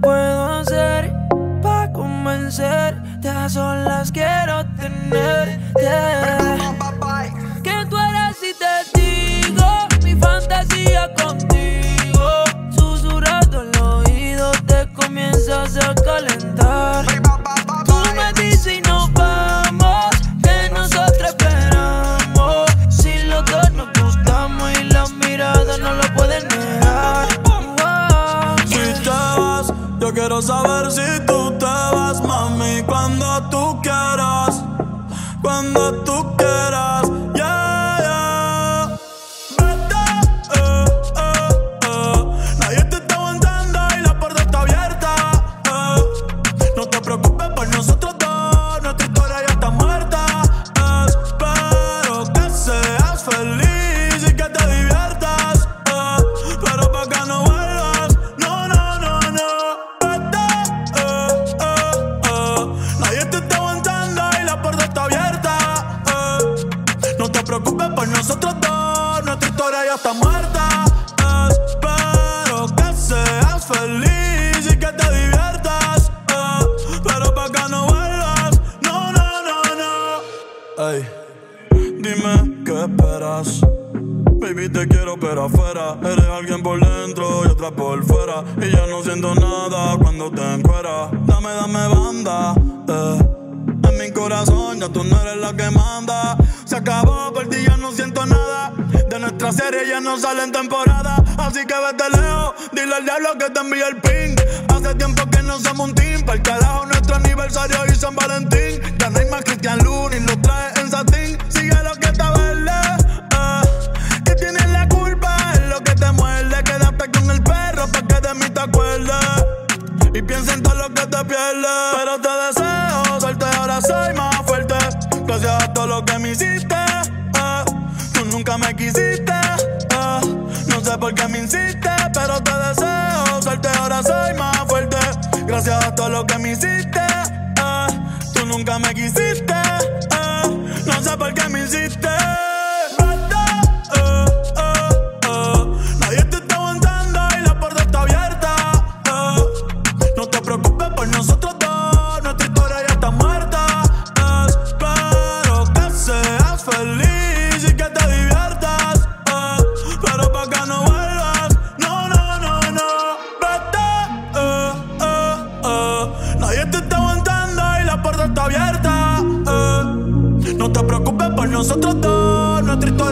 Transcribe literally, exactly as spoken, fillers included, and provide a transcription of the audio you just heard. puedo hacer para convencerte? A solas quiero tenerte. Que tú eres si te digo mi fantasía contigo. Susurrando el oído te comienzas a calentar. Tú me dices y nos vamos, que nosotros esperamos. Si los dos nos gustamos y las miradas no lo pueden negar. Yo quiero saber si tú te vas, mami, cuando tú quieras, cuando tú quieras, yeah, yeah. Vete, eh, eh, eh. Nadie te está aguantando y la puerta está abierta, eh. No te preocupes por nosotros dos, nuestra historia ya está muerta. Espero que seas feliz y que te diviertas, eh. Pero pa' que no vuelvas, no, no, no, no. Por nosotros dos, nuestra historia ya está muerta. Espero que seas feliz y que te diviertas, eh. Pero pa' que no vuelvas, no, no, no, no. Ey, dime qué esperas. Baby, te quiero pero afuera. Eres alguien por dentro y otra por fuera. Y ya no siento nada cuando te encueras. Dame, dame banda, eh. En mi corazón ya tú no eres la que manda. Se acabó, por ti ya no siento nada. De nuestra serie ya no salen temporadas. Así que vete lejos, dile al diablo que te envíe el ping. Hace tiempo que no somos un team. Pa'l carajo nuestro aniversario y San Valentín. Ya no hay más Christian Louboutin, los traes en satín. Sigue lo que te verde, eh. que tienes la culpa, es lo que te muerde. Quédate con el perro pa' que de mí te acuerdes. Y piensa en todo lo que te pierdes. Pero te deseo suerte, ahora soy más fuerte. Gracias a todo lo que me hiciste, eh. Tú nunca me quisiste, eh. No sé por qué me hiciste. Pero te deseo suerte, ahora soy más fuerte. Gracias a todo lo que me hiciste, eh. Tú nunca me quisiste, eh. No sé por qué me hiciste. Está abierta, eh. No te preocupes por nosotros dos, nuestra historia.